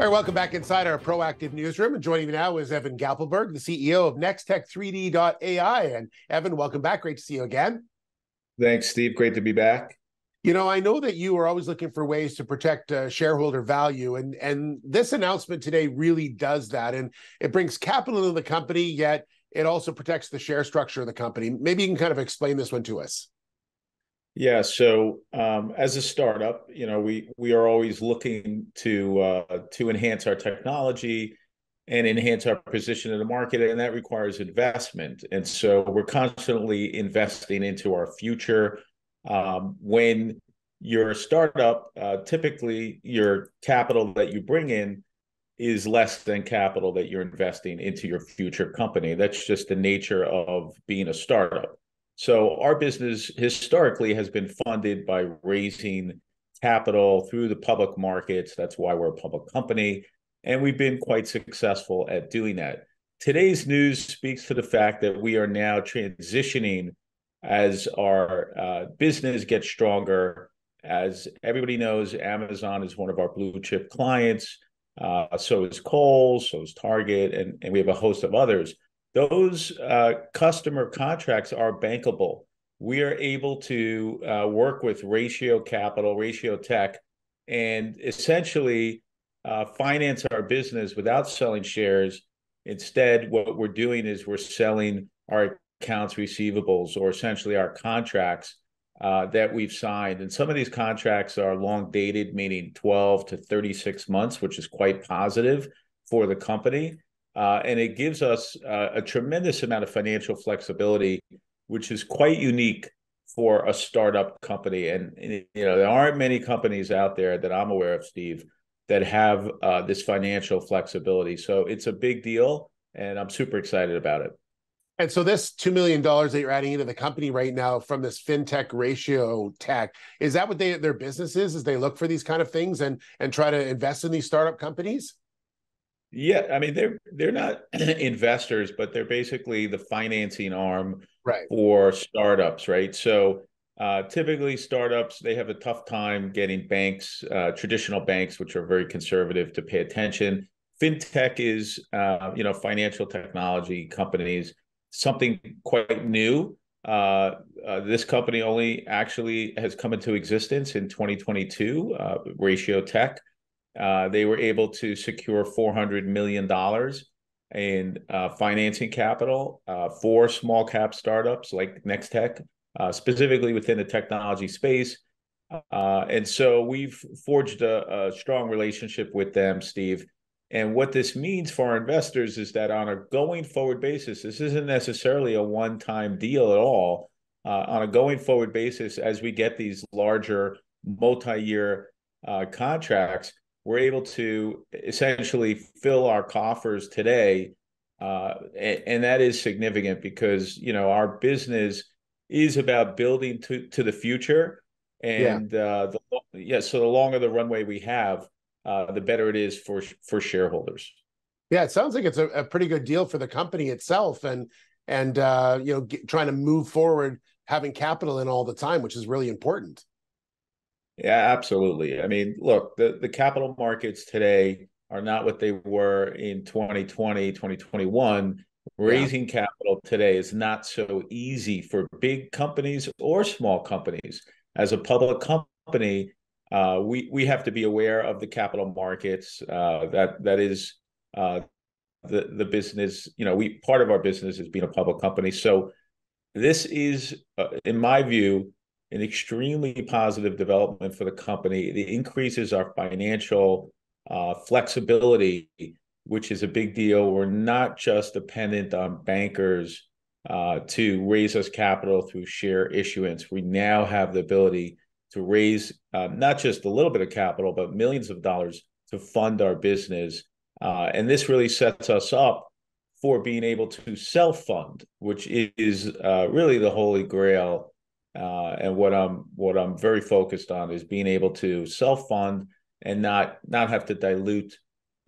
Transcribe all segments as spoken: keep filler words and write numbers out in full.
All right, welcome back inside our Proactive newsroom. And joining me now is Evan Gappelberg, the C E O of Next Tech three D dot A I. And Evan, welcome back. Great to see you again. Thanks, Steve. Great to be back. You know, I know that you are always looking for ways to protect uh, shareholder value, and and this announcement today really does that. And it brings capital into the company, yet it also protects the share structure of the company. Maybe you can kind of explain this one to us. Yeah. So um, as a startup, you know, we we are always looking to uh, to enhance our technology and enhance our position in the market, and that requires investment. And so we're constantly investing into our future. Um, when you're a startup, uh, typically your capital that you bring in is less than capital that you're investing into your future company. That's just the nature of being a startup. So our business historically has been funded by raising capital through the public markets. That's why we're a public company. And we've been quite successful at doing that. Today's news speaks to the fact that we are now transitioning as our uh, business gets stronger. As everybody knows, Amazon is one of our blue chip clients. Uh, so is Kohl's, so is Target, and, and we have a host of others. Those uh, customer contracts are bankable. We are able to uh, work with Ratio Capital, Ratio Tech, and essentially uh, finance our business without selling shares. Instead, what we're doing is we're selling our accounts receivables, or essentially our contracts uh, that we've signed. And some of these contracts are long dated, meaning twelve to thirty-six months, which is quite positive for the company. Uh, and it gives us uh, a tremendous amount of financial flexibility, which is quite unique for a startup company. And, and you know, there aren't many companies out there that I'm aware of, Steve, that have uh, this financial flexibility. So it's a big deal, and I'm super excited about it. And so this two million dollars that you're adding into the company right now from this fintech Ratio Tech, is that what they, their business is, is they look for these kind of things and and try to invest in these startup companies? Yeah, I mean, they're, they're not investors, but they're basically the financing arm right. for startups, right? So uh, typically startups, they have a tough time getting banks, uh, traditional banks, which are very conservative, to pay attention. Fintech is, uh, you know, financial technology companies. Something quite new. Uh, uh, this company only actually has come into existence in twenty twenty-two, uh, Ratio Tech. Uh, they were able to secure four hundred million dollars in uh, financing capital uh, for small cap startups like NextTech, uh, specifically within the technology space. Uh, and so we've forged a, a strong relationship with them, Steve. And what this means for our investors is that on a going forward basis, this isn't necessarily a one-time deal at all. Uh, on a going forward basis, as we get these larger multi-year uh, contracts, we're able to essentially fill our coffers today. Uh, and, and that is significant because, you know, our business is about building to, to the future. And yeah. Uh, the, yeah, so the longer the runway we have, Uh, the better it is for for shareholders. Yeah, it sounds like it's a, a pretty good deal for the company itself, and and uh, you know, get, trying to move forward, having capital in all the time, which is really important. Yeah, absolutely. I mean, look, the the capital markets today are not what they were in twenty twenty, twenty twenty-one. Raising yeah. capital today is not so easy for big companies or small companies. As a public company, Uh, we we have to be aware of the capital markets. Uh, that that is uh, the the business. You know, we part of our business is being a public company. So this is, uh, in my view, an extremely positive development for the company. It increases our financial uh, flexibility, which is a big deal. We're not just dependent on bankers uh, to raise us capital through share issuance. We now have the ability to raise uh, not just a little bit of capital, but millions of dollars to fund our business. Uh, and this really sets us up for being able to self-fund, which is uh, really the holy grail. Uh, and what I'm what I'm very focused on is being able to self-fund and not, not have to dilute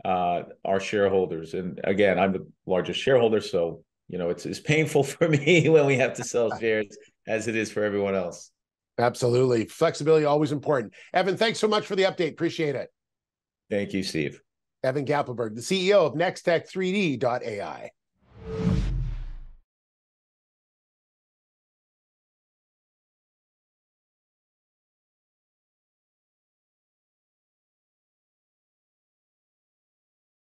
uh, our shareholders. And again, I'm the largest shareholder, so you know it's, it's painful for me when we have to sell shares as it is for everyone else. Absolutely. Flexibility, always important. Evan, thanks so much for the update. Appreciate it. Thank you, Steve. Evan Gappelberg, the C E O of Next Tech three D dot A I.